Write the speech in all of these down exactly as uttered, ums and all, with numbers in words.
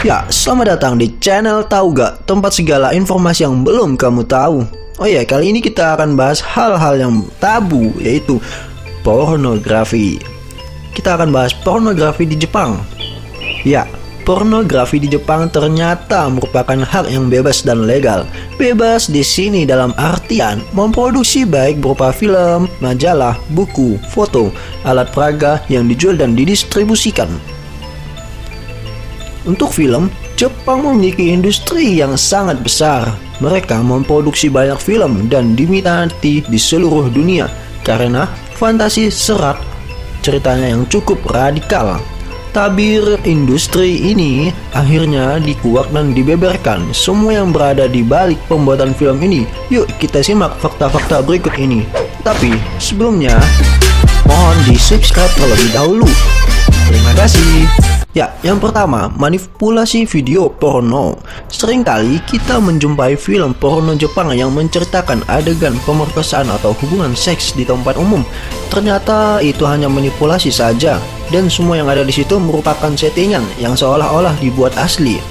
Ya, selamat datang di channel Tahu Ga, tempat segala informasi yang belum kamu tahu. Oh ya, kali ini kita akan bahas hal-hal yang tabu, yaitu pornografi. Kita akan bahas pornografi di Jepang. Ya, pornografi di Jepang ternyata merupakan hak yang bebas dan legal. Bebas di sini dalam artian memproduksi baik berupa film, majalah, buku, foto, alat peraga yang dijual dan didistribusikan. Untuk film, Jepang memiliki industri yang sangat besar. Mereka memproduksi banyak film dan diminati di seluruh dunia karena fantasi serat ceritanya yang cukup radikal. Tabir industri ini akhirnya dikuak dan dibeberkan semua yang berada di balik pembuatan film ini. Yuk kita simak fakta-fakta berikut ini. Tapi sebelumnya, mohon di subscribe terlebih dahulu. Terima kasih. Ya, yang pertama, manipulasi video porno. Seringkali kita menjumpai film porno Jepang yang menceritakan adegan pemerkosaan atau hubungan seks di tempat umum. Ternyata itu hanya manipulasi saja, dan semua yang ada di situ merupakan settingan yang seolah-olah dibuat asli.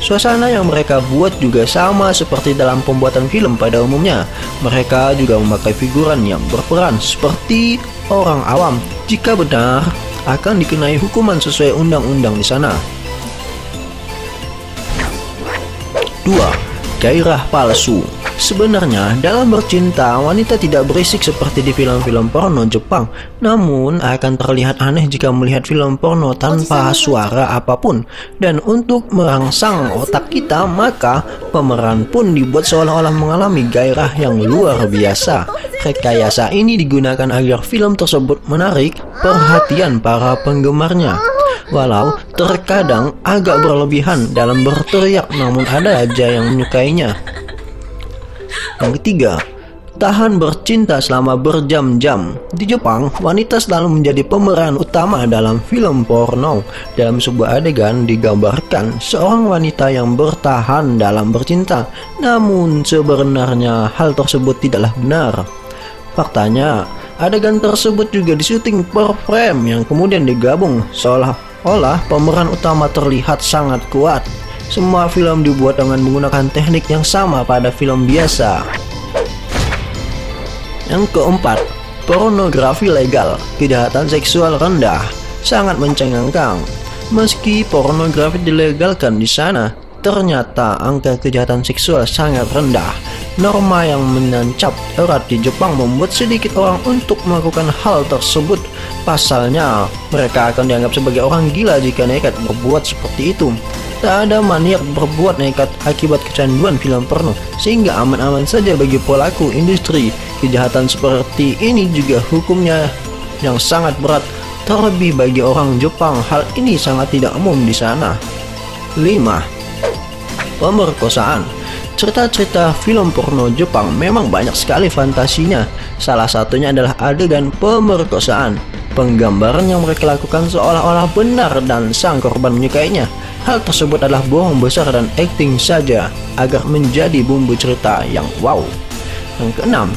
Suasana yang mereka buat juga sama seperti dalam pembuatan film pada umumnya. Mereka juga memakai figuran yang berperan seperti orang awam. Jika benar, akan dikenai hukuman sesuai undang-undang di sana. Dua. Gairah palsu. Sebenarnya dalam bercinta, wanita tidak berisik seperti di film-film porno Jepang. Namun akan terlihat aneh jika melihat film porno tanpa suara apapun. Dan untuk merangsang otak kita, maka pemeran pun dibuat seolah-olah mengalami gairah yang luar biasa. Rekayasa ini digunakan agar film tersebut menarik perhatian para penggemarnya. Walau terkadang agak berlebihan dalam berteriak, namun ada aja yang menyukainya. Yang ketiga, tahan bercinta selama berjam-jam. Di Jepang, wanita selalu menjadi pemeran utama dalam film porno. Dalam sebuah adegan digambarkan seorang wanita yang bertahan dalam bercinta. Namun sebenarnya hal tersebut tidaklah benar. Faktanya, adegan tersebut juga disyuting per frame yang kemudian digabung, seolah-olah pemeran utama terlihat sangat kuat. Semua film dibuat dengan menggunakan teknik yang sama pada film biasa. Yang keempat, pornografi legal, kejahatan seksual rendah, sangat mencengangkan. Meski pornografi dilegalkan di sana, ternyata angka kejahatan seksual sangat rendah. Norma yang menancap erat di Jepang membuat sedikit orang untuk melakukan hal tersebut. Pasalnya, mereka akan dianggap sebagai orang gila jika nekat berbuat seperti itu. Tak ada maniak berbuat nekat akibat kecanduan film porno, sehingga aman-aman saja bagi pelaku industri. Kejahatan seperti ini juga hukumnya yang sangat berat, terlebih bagi orang Jepang. Hal ini sangat tidak umum di sana. lima. Pemerkosaan. Cerita-cerita film porno Jepang memang banyak sekali fantasinya. Salah satunya adalah adegan pemerkosaan. Penggambaran yang mereka lakukan seolah-olah benar dan sang korban menyukainya. Hal tersebut adalah bohong besar dan akting saja agar menjadi bumbu cerita yang wow. Yang keenam,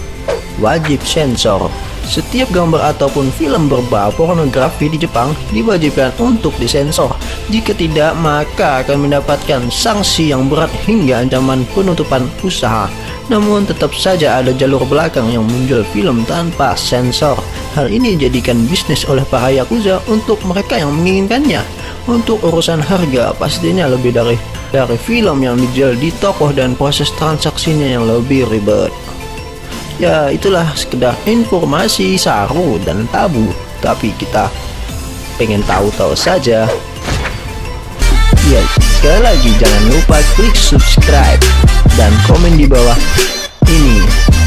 wajib sensor. Setiap gambar ataupun film berbau pornografi di Jepang diwajibkan untuk disensor. Jika tidak, maka akan mendapatkan sanksi yang berat hingga ancaman penutupan usaha. Namun tetap saja ada jalur belakang yang menjual film tanpa sensor. Hal ini dijadikan bisnis oleh para Yakuza untuk mereka yang menginginkannya. Untuk urusan harga pastinya lebih dari dari film yang dijual di toko dan proses transaksinya yang lebih ribet. Ya, itulah sekedar informasi saru dan tabu, tapi kita pengen tahu-tahu saja. Ya, sekali lagi jangan lupa klik subscribe dan komen di bawah ini.